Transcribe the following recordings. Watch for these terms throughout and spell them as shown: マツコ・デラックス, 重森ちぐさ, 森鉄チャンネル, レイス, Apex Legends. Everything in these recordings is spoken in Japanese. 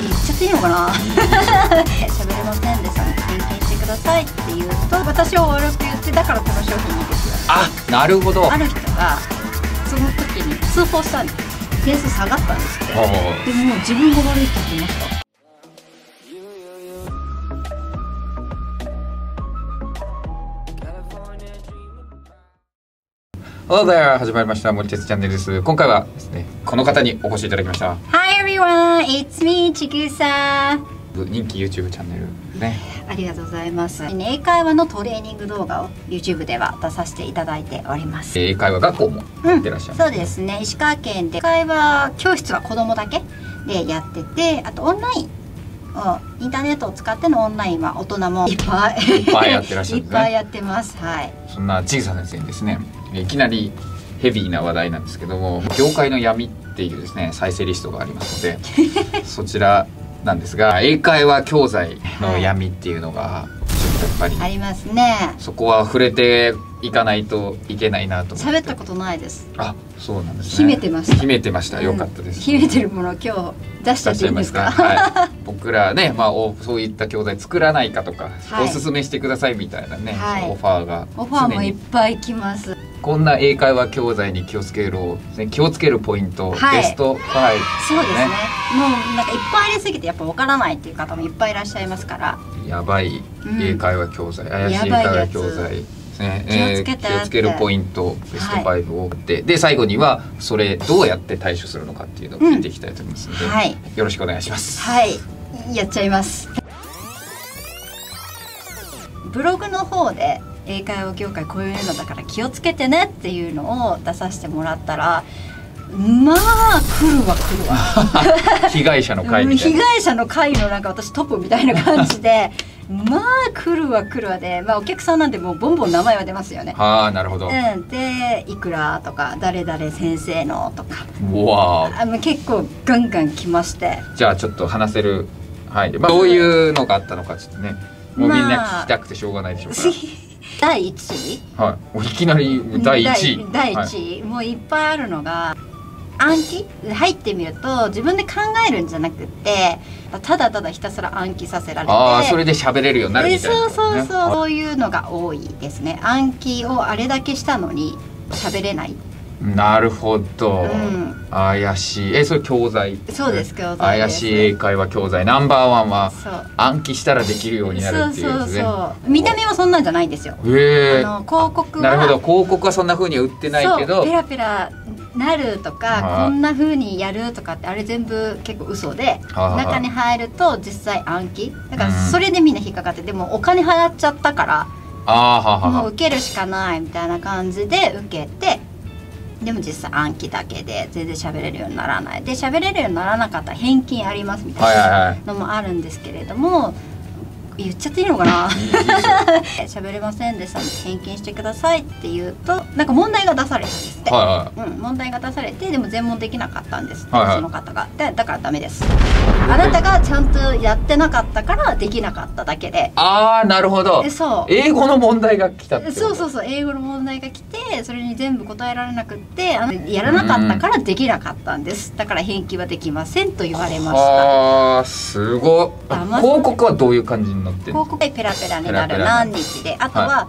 言っちゃっていいのかな喋れませんでしたので返品してくださいって言うと、私は悪く言って、だからこの商品いいですよ。あ、なるほど。ある人がその時に通報したんです。点数下がったんですけど、でも自分が悪いって言ってました。Hello there! 始まりました。森鉄チャンネルです。今回はですね、この方にお越しいただきました。Hi everyone! It's me, ちくさ。人気 YouTube チャンネルね。ありがとうございます。英会話のトレーニング動画を YouTube では出させていただいております。英会話学校もやってらっしゃる、そうですね。石川県で英会話教室は子供だけでやってて、あとオンライン。インターネットを使ってのオンラインは大人もいっぱいやってらっしゃるんですね。いっぱいやってます。はい。そんな小さな先生にですね、いきなりヘビーな話題なんですけども、業界の闇っていうですね再生リストがありますので、そちらなんですが、英会話教材の闇っていうのがちょっとやっぱりありますね。そこは触れていかないといけないなと思って。喋ったことないです。あ、そうなんですね。秘めてました。秘めてました。よかったです。秘めてるものを今日出しちゃっていいんですか。はい。僕らね、まあそういった教材作らないかとか、おすすめしてくださいみたいなね、オファーが、オファーもいっぱい来ます。こんな英会話教材に気をつけるポイント、ベスト5。そうですね。もうなんかいっぱいありすぎてやっぱ分からないっていう方もいっぱいいらっしゃいますから。やばい英会話教材、怪しい英会話教材ですね。気をつけるポイント、ベスト5を追って、で最後にはそれどうやって対処するのかっていうのを聞いていきたいと思いますので、よろしくお願いします。はい、やっちゃいます。ブログの方で。英会話業界こういうのだから気をつけてねっていうのを出させてもらったら、まあ来るわ来るわ被害者の会みたいな、被害者の会のなんか私トップみたいな感じでまあ来るわ来るわで、まあ、お客さんなんでもうボンボン名前は出ますよね。ああ、なるほど。うん、でいくらとか誰々先生のとか、うわー、結構ガンガン来まして。じゃあちょっと話せる範囲で、まあ、どういうのがあったのかちょっとね、もうみんな聞きたくてしょうがないでしょうから。第1位、はい、いきなり第1位、第1位、もういっぱいあるのが、暗記入ってみると自分で考えるんじゃなくて、ただただひたすら暗記させられて、ああ、それで喋れるようになるみたいな、ね、そうそうそう、はい、そういうのが多いですね。暗記をあれだけしたのに喋れない。なるほど、うん、怪しい。それ教材。そうです、教材です。怪しい英会話教材No.1は暗記したらできるようになるっていうやつね。見た目はそんなんじゃないんですよ。広告は、なるほど、広告はそんな風には売ってないけど、ペラペラなるとか、こんな風にやるとかって、あれ全部結構嘘で、中に入ると実際暗記だから、それでみんな引っかかって、でもお金払っちゃったからもう受けるしかないみたいな感じで受けて。でも実際暗記だけで全然喋れるようにならないで、喋れるようにならなかったら返金ありますみたいなのもあるんですけれども、言っちゃっていいのかな喋れませんでしたので返金してくださいって言うと、なんか問題が出されたんですって。問題が出されて、でも全問できなかったんですって、その方が。だからダメです、あなたがちゃんとやってなかったからできなかっただけで。ああ、なるほど。そう、英語の問題が来たって。そうそうそう、英語の問題が来て、それに全部答えられなくって、やらなかったからできなかったんです、だから返金はできませんと言われました。あー、すごい。広告はどういう感じの広告でペラペラになる何日で、あとは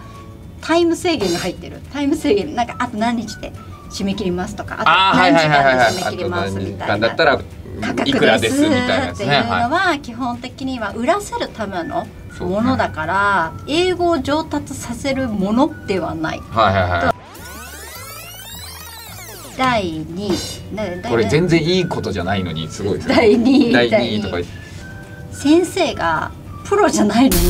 タイム制限が入ってる、タイム制限なんか、あと何日で締め切りますとか、あと何時間で締め切りますみたいな、価格ですっていうのは基本的には売らせるためのものだから、英語を上達させるものではない。第2位、これ全然いいことじゃないのにすごいですね。第2位とか、先生がプロじゃないのに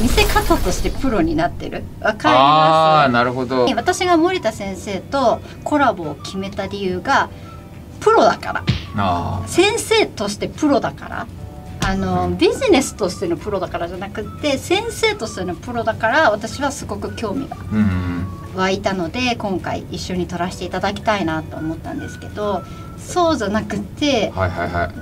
見せ方としてプロになってる。わかります。ああ、なるほど。私が森田先生とコラボを決めた理由がプロだから。ああ。先生としてプロだから。ビジネスとしてのプロだからじゃなくて、先生としてのプロだから私はすごく興味が湧いたので、今回一緒に撮らせていただきたいなと思ったんですけど。そうじゃなくて、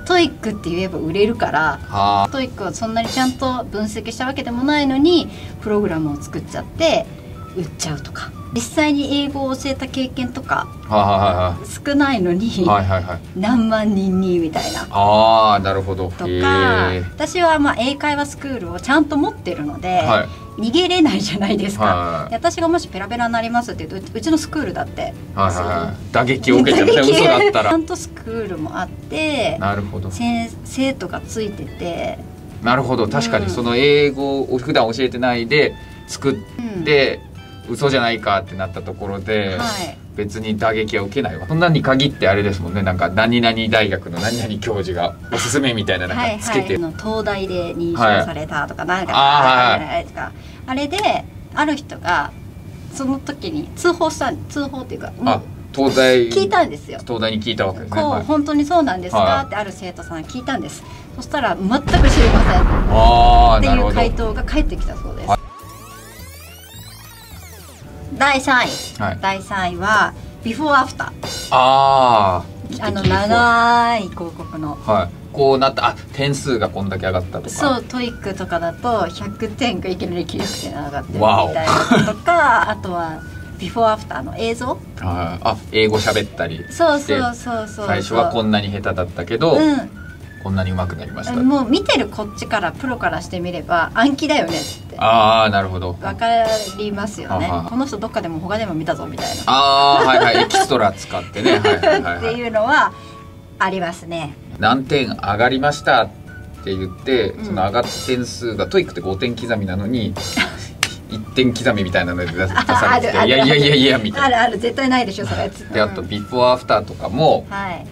トイックって言えば売れるから、トイックはそんなにちゃんと分析したわけでもないのにプログラムを作っちゃって売っちゃうとか、実際に英語を教えた経験とか少ないのに何万人にみたいな、ああなるほど、とか私はまあ英会話スクールをちゃんと持ってるので、はい、逃げれないじゃないですか。で私がもしペラペラになりますって言うとうちのスクールだって打撃を受けちゃうね、嘘だったら。ちゃんとスクールもあって、なるほど生徒がついてて、なるほど確かにその英語を普段教えてないで作って、うん嘘じゃないかってなったところで、はい、別に打撃は受けないわ。そんなに限ってあれですもんね、なんか何々大学の何々教授がおすすめみたいななんかつけて、はいはい、東大で認証されたとかなんか、あれである人がその時に通報っていうか、あ東大聞いたんですよ。東大に聞いたわけですね。こう、はい、本当にそうなんですかってある生徒さん聞いたんです。そしたら全く知りませんっていう回答が返ってきたそうです。第3位はビフォーアフター、長い広告の、はい、こうなった、あ点数がこんだけ上がったとか、そうトイックとかだと100点がいきなり900点上がってるみたいなとかあとはビフォーアフターの映像、はい、あ英語喋ったりして、そう最初はこんなに下手だったけど、うん、こんなに上手くなりました。もう見てるこっちからプロからしてみれば暗記だよねって。ああなるほど。わかりますよね。この人どっかでも他でも見たぞみたいな。ああはいはいエキストラ使ってね。っていうのはありますね。何点上がりましたって言って、うん、その上がった点数がトイックって5点刻みなのに。1点刻みみたいなので出されてて、いやいやいやいやみたいな。あるある絶対ないでしょそれ。であとビフォーアフターとかも。はい。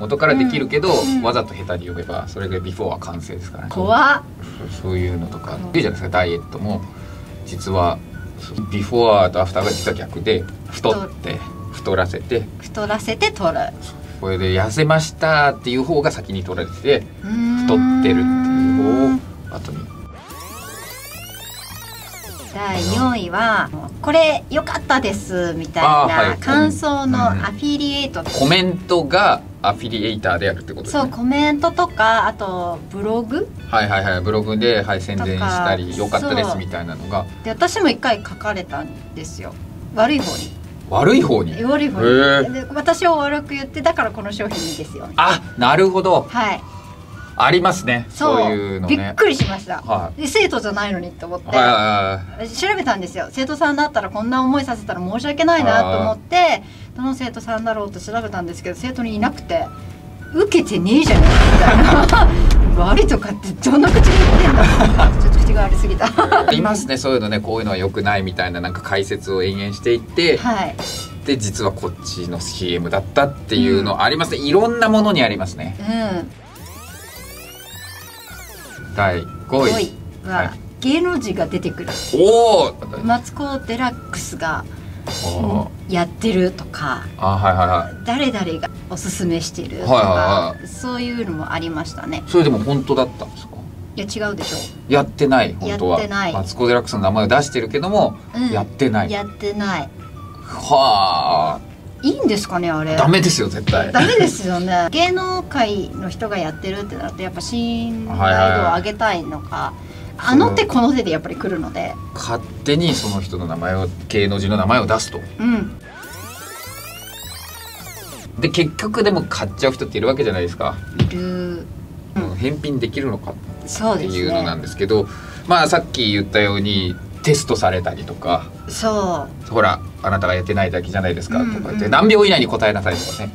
元からできるけど、わざと下手に読めばそれがビフォーは完成ですからね。怖っ。そういうのとかいいじゃないですか。ダイエットも実はビフォーとアフターが実は逆で、太って太らせて取る、これで痩せましたっていう方が先に取られてて、太ってるっていう方を後に。第4位は「これ良かったです」みたいな感想のアフィリエイト、コメントがアフィリエイターであるってことですね。そうコメントとかあとブログ、ブログで、宣伝したり「良かったです」みたいなのが。で私も一回書かれたんですよ、悪い方に。悪い方にで私を悪く言って、だからこの商品いいですよ。あなるほど、はい、ありますね、そういうのね。びっくりしました、はい、で生徒じゃないのにと思って調べたんですよ。生徒さんだったらこんな思いさせたら申し訳ないなと思って、どの生徒さんだろうと調べたんですけど、生徒にいなくて、受けてねえじゃねえみたいな悪いとかってどんな口に言ってんだちょっと口が悪すぎたいますねそういうのね。こういうのは良くないみたいな、なんか解説を延々していって、はい、で実はこっちの CM だったっていうのありますね、いろんなものにありますね。うん。第5位は芸能人が出てくる、マツコ・デラックスがやってるとか、誰々がおすすめしてるとか、そういうのもありましたね。それでも本当だったんですか？いや違うでしょ、やってない、本当はマツコ・デラックスの名前を出してるけどもやってない、やってない。はあいいんですかねあれ。ダメですよ絶対。ダメですよね。芸能界の人がやってるってなるとやっぱ信頼度を上げたいのか、あの手この手でやっぱり来るので、勝手にその人の名前を、芸能人の名前を出すと、うん、で結局でも買っちゃう人っているわけじゃないですか。いる、うん、返品できるのかっていうのなんですけど、まあさっき言ったようにテストされたりとか、そうほらあなたがやってないだけじゃないですかとかで、何秒以内に答えなさいとかね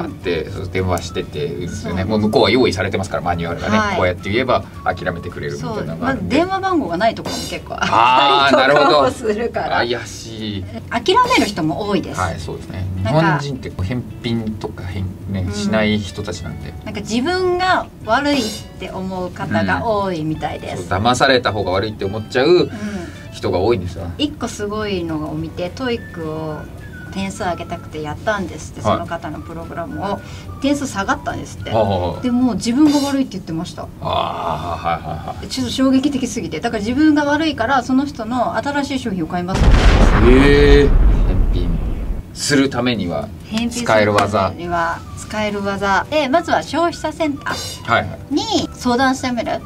あって、電話しててですよね。もう向こうは用意されてますから、マニュアルがね、こうやって言えば諦めてくれるみたいなのがあるんで、電話番号がないところも結構あったりとかもするから、怪しい、諦める人も多いです。はいそうですね、日本人って返品とかしない人たちなんで、なんか自分が悪いって思う方が多いみたいです。騙された方が悪いって思っちゃう人が多いんですよ。一個すごいのを見て、トイックを点数上げたくてやったんですって、その方のプログラムを、点数下がったんですって。でも自分が悪いって言ってました。ちょっと衝撃的すぎて、だから自分が悪いからその人の新しい商品を買いますって言って、返品するためには使える技で、まずは消費者センターに相談してみる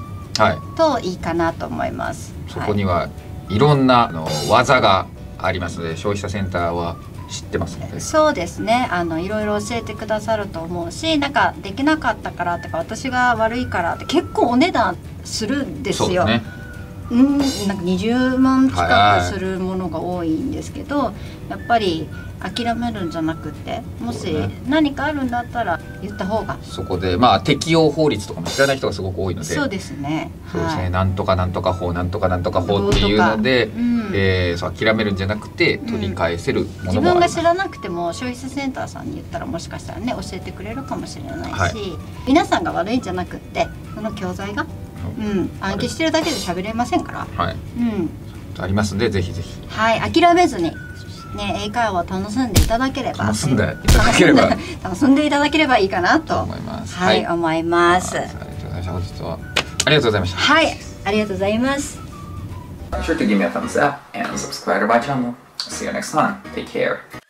といいかなと思います。そこにはいろんな技がありますので、消費者センターは知ってますので。そうですね、いろいろ教えてくださると思うし、なんかできなかったからとか私が悪いからって結構お値段するんですよ。なんか20万近くするものが多いんですけど、やっぱり諦めるんじゃなくて、もし何かあるんだったら言った方が。そこでまあ適用法律とかも知らない人がすごく多いので、そうですね、そうですね、はい、なんとかなんとか法、なんとかなんとか法っていうので、諦めるんじゃなくて取り返せるものもあります。自分が知らなくても消費者センターさんに言ったら、もしかしたらね教えてくれるかもしれないし、はい、皆さんが悪いんじゃなくってその教材が、暗記してるだけで喋れませんから、はい、ありますんで、ぜひぜひ、はい、諦めずにね、英会話を楽しんでいただければ、楽しんでいただければいいかなと思います。はい、思います。本日はありがとうございました。はい、ありがとうございます。Be sure to give me a thumbs up and subscribe to my channel. See you next time. Take care.